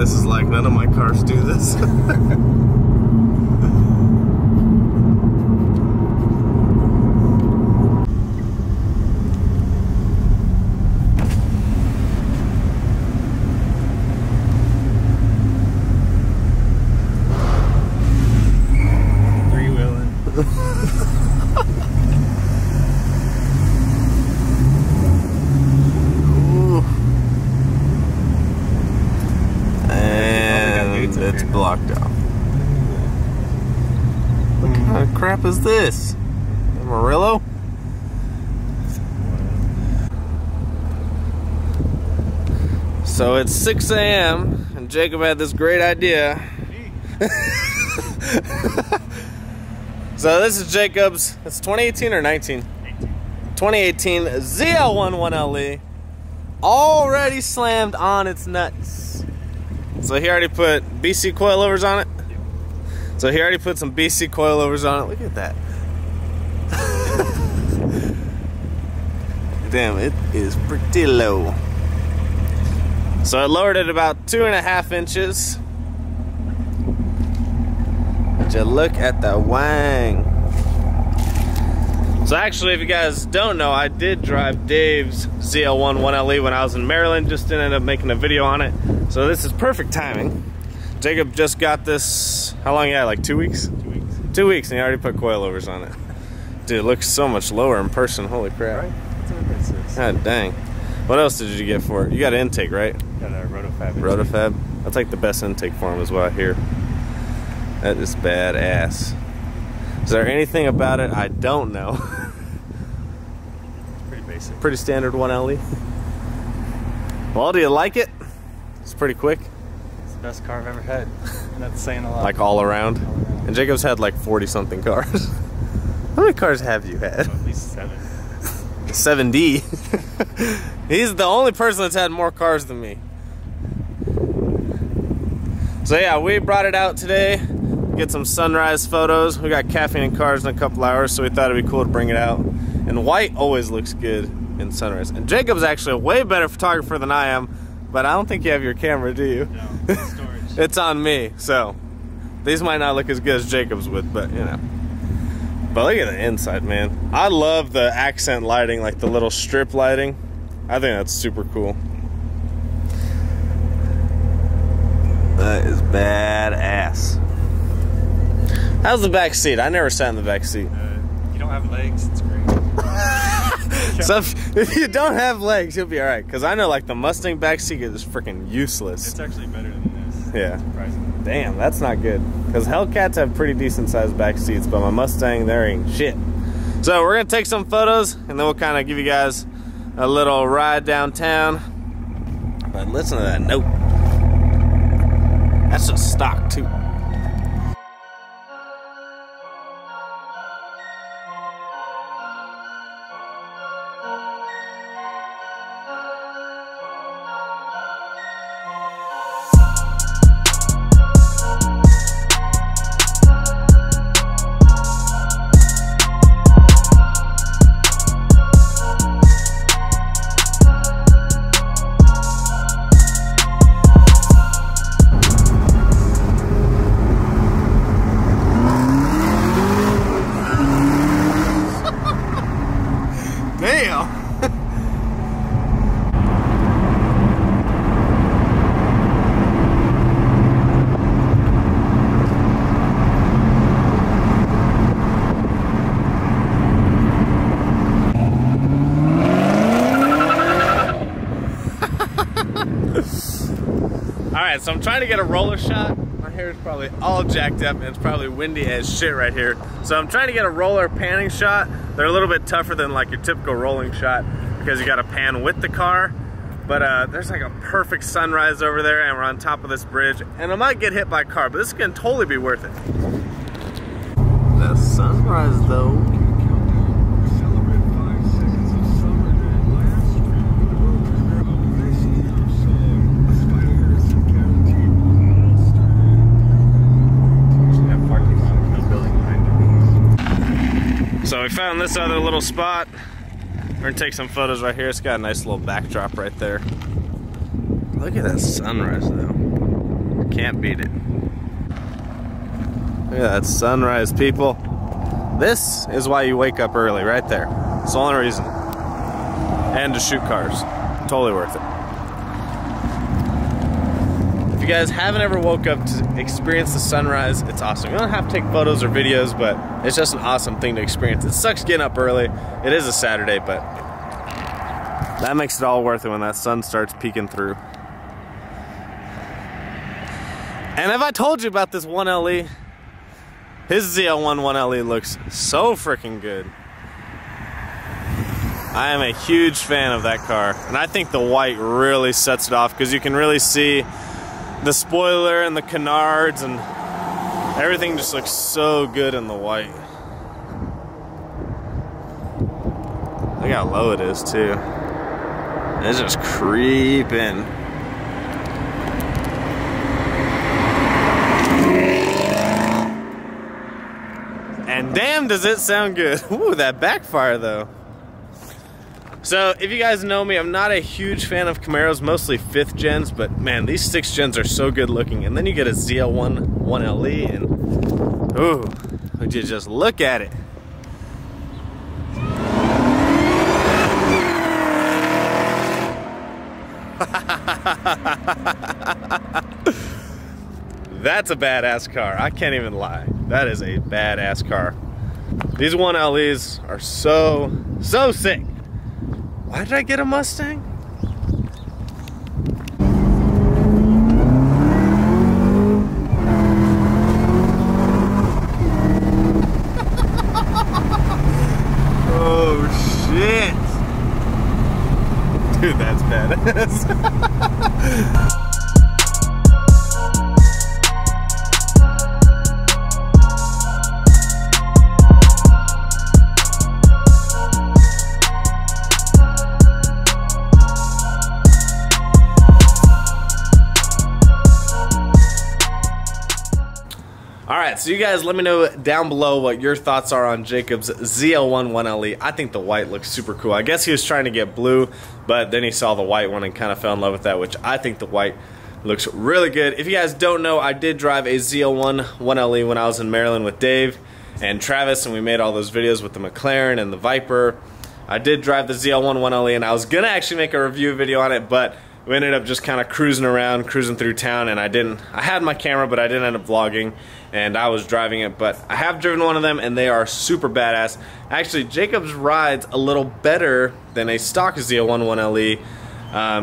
this is like. None of my cars do this. Is this Amarillo? So it's 6 a.m. and Jacob had this great idea. So this is Jacob's, it's 2018 or 19? 2018 ZL1 1LE already slammed on its nuts. So he already put BC coilovers on it. So he already put some BC coilovers on it. Look at that. Damn, it is pretty low. So I lowered it about 2.5 inches. Would you look at the wang? So actually, if you guys don't know, I did drive Dave's ZL1 1LE when I was in Maryland. Just ended up making a video on it. So this is perfect timing. Jacob just got this, how long you had, like 2 weeks? 2 weeks. 2 weeks, and he already put coilovers on it. Dude, it looks so much lower in person, holy crap. Right? That's what it is. God dang. What else did you get for it? You got an intake, right? Got a Rotofab intake. Rotofab. That's like the best intake for him is what I hear. That is badass. Is there anything about it I don't know? It's pretty basic. Pretty standard 1LE. Well, do you like it? It's pretty quick. Best car I've ever had, and that's saying a lot. Like all around. And Jacob's had like 40 something cars. How many cars have you had? Well, at least 7. 7D. He's the only person that's had more cars than me. So yeah, we brought it out today, get some sunrise photos. We got caffeine and cars in a couple hours, so we thought it'd be cool to bring it out. And white always looks good in sunrise. And Jacob's actually a way better photographer than I am. But I don't think you have your camera, do you? No, it's storage. It's on me, so these might not look as good as Jacob's would, but you know. But look at the inside, man. I love the accent lighting, like the little strip lighting. I think that's super cool. That is badass. How's the back seat? I never sat in the back seat. You don't have legs, it's great. So if you don't have legs, you'll be alright. Because I know like the Mustang backseat is freaking useless. It's actually better than this. Yeah. Surprisingly. Damn, that's not good. Because Hellcats have pretty decent sized back seats, but my Mustang, there ain't shit. So we're going to take some photos, and then we'll kind of give you guys a little ride downtown. But listen to that note. That's just stock too. Alright, so I'm trying to get a roller shot. My hair is probably all jacked up and it's probably windy as shit right here. So I'm trying to get a roller panning shot. They're a little bit tougher than like your typical rolling shot because you gotta pan with the car. But there's like a perfect sunrise over there and we're on top of this bridge. And I might get hit by a car, but this can totally be worth it. The sunrise though. So we found this other little spot. We're gonna take some photos right here. It's got a nice little backdrop right there. Look at that sunrise though. Can't beat it. Look at that sunrise, people. This is why you wake up early, right there. It's the only reason. And to shoot cars. Totally worth it. If you guys haven't ever woke up to experience the sunrise, it's awesome. You don't have to take photos or videos, but it's just an awesome thing to experience. It sucks getting up early. It is a Saturday, but that makes it all worth it when that sun starts peeking through. And have I told you about this 1LE? His ZL1 1LE looks so freaking good. I am a huge fan of that car, and I think the white really sets it off because you can really see the spoiler and the canards, and everything just looks so good in the white. Look how low it is too. It's just creeping. And damn, does it sound good. Ooh, that backfire though. So, if you guys know me, I'm not a huge fan of Camaros, mostly 5th gens, but man, these 6th gens are so good looking. And then you get a ZL1 1LE and, ooh, would you just look at it. That's a badass car. I can't even lie. That is a badass car. These 1LEs are so sick. Why did I get a Mustang? Oh shit. Dude, that's badass. So you guys let me know down below what your thoughts are on Jacob's ZL1 1LE. I think the white looks super cool. I guess he was trying to get blue, but then he saw the white one and kind of fell in love with that, which I think the white looks really good. If you guys don't know, I did drive a ZL1 1LE when I was in Maryland with Dave and Travis, and we made all those videos with the McLaren and the Viper. I did drive the ZL1 1LE, and I was gonna actually make a review video on it, but we ended up just kind of cruising around, cruising through town, and I had my camera, but I didn't end up vlogging, and I was driving it, but I have driven one of them, and they are super badass. Actually, Jacob's rides a little better than a stock ZL1 1LE,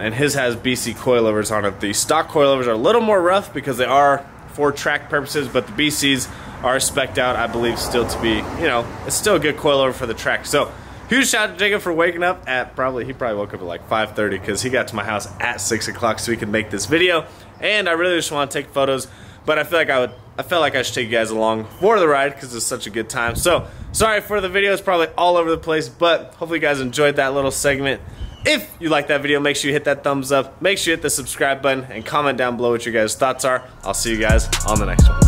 and his has BC coilovers on it. The stock coilovers are a little more rough because they are for track purposes, but the BCs are spec'd out, I believe, still to be, you know, it's still a good coilover for the track. So, huge shout out to Jacob for waking up at he probably woke up at like 5:30 because he got to my house at 6 o'clock so we could make this video. And I really just want to take photos, but I felt like I should take you guys along for the ride because it's such a good time. So sorry for the video, it's probably all over the place, but hopefully you guys enjoyed that little segment. If you like that video, make sure you hit that thumbs up, make sure you hit the subscribe button, and comment down below what your guys' thoughts are. I'll see you guys on the next one.